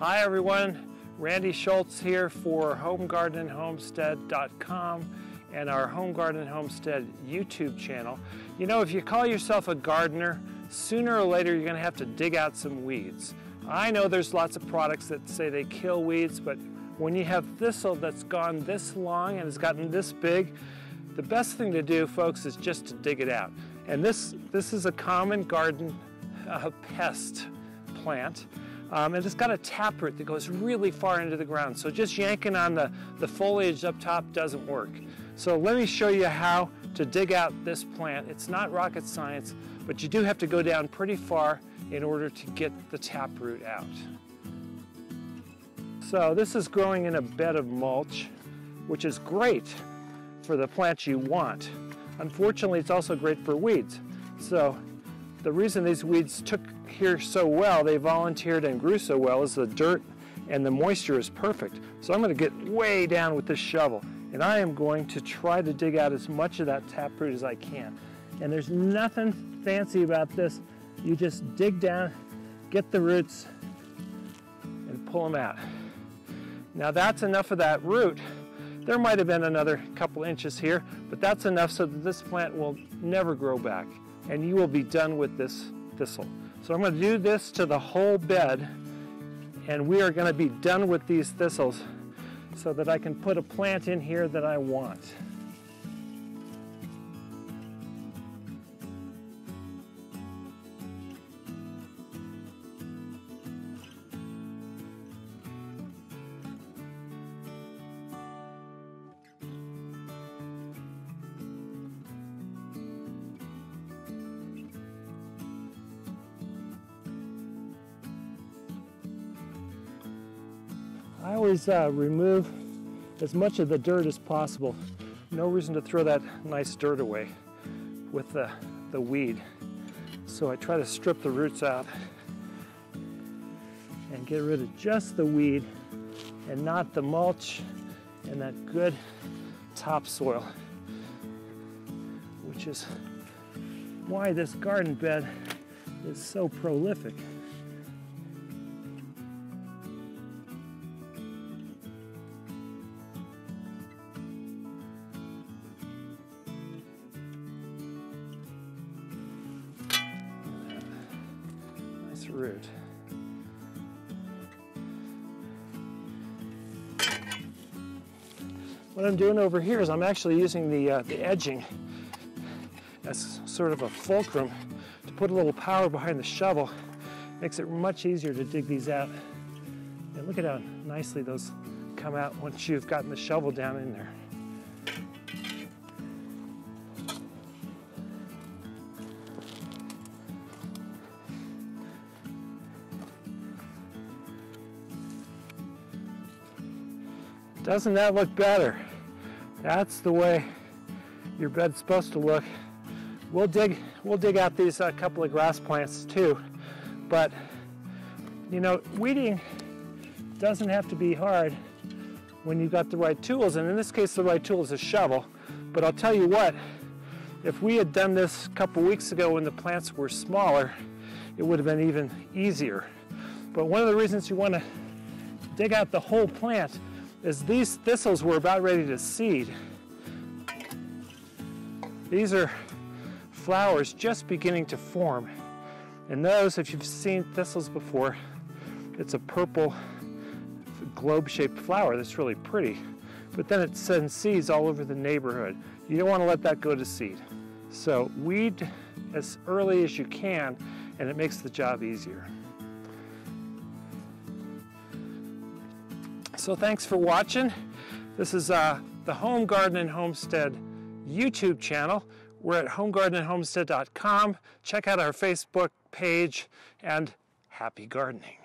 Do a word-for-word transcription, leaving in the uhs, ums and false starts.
Hi everyone, Randy Schultz here for home garden homestead dot com and our Home Garden and Homestead YouTube channel. You know, if you call yourself a gardener, sooner or later you're gonna have to dig out some weeds. I know there's lots of products that say they kill weeds, but when you have thistle that's gone this long and has gotten this big, the best thing to do, folks, is just to dig it out. And this, this is a common garden uh, pest plant. Um, and it's got a taproot that goes really far into the ground. So just yanking on the, the foliage up top doesn't work. So let me show you how to dig out this plant. It's not rocket science, but you do have to go down pretty far in order to get the taproot out. So this is growing in a bed of mulch, which is great for the plants you want. Unfortunately, it's also great for weeds. So the reason these weeds took here so well, they volunteered and grew so well, is the dirt and the moisture is perfect. So I'm going to get way down with this shovel, and I am going to try to dig out as much of that taproot as I can. And there's nothing fancy about this. You just dig down, get the roots, and pull them out. Now that's enough of that root. There might have been another couple inches here, but that's enough so that this plant will never grow back, and you will be done with this thistle. So I'm going to do this to the whole bed, and we are going to be done with these thistles so that I can put a plant in here that I want. I always uh, remove as much of the dirt as possible. No reason to throw that nice dirt away with the, the weed. So I try to strip the roots out and get rid of just the weed and not the mulch and that good topsoil, which is why this garden bed is so prolific. Root. What I'm doing over here is I'm actually using the, uh, the edging as sort of a fulcrum to put a little power behind the shovel. Makes it much easier to dig these out. And look at how nicely those come out once you've gotten the shovel down in there. Doesn't that look better? That's the way your bed's supposed to look. We'll dig, we'll dig out these uh, couple of grass plants too, but you know, weeding doesn't have to be hard when you've got the right tools, and in this case the right tool is a shovel. But I'll tell you what, if we had done this a couple weeks ago when the plants were smaller, it would have been even easier. But one of the reasons you want to dig out the whole plant is these thistles were about ready to seed. These are flowers just beginning to form. And those, if you've seen thistles before, it's a purple globe-shaped flower that's really pretty. But then it sends seeds all over the neighborhood. You don't want to let that go to seed. So weed as early as you can, and it makes the job easier. So thanks for watching. This is uh, the Home Garden and Homestead YouTube channel. We're at home garden and homestead dot com. Check out our Facebook page, and happy gardening.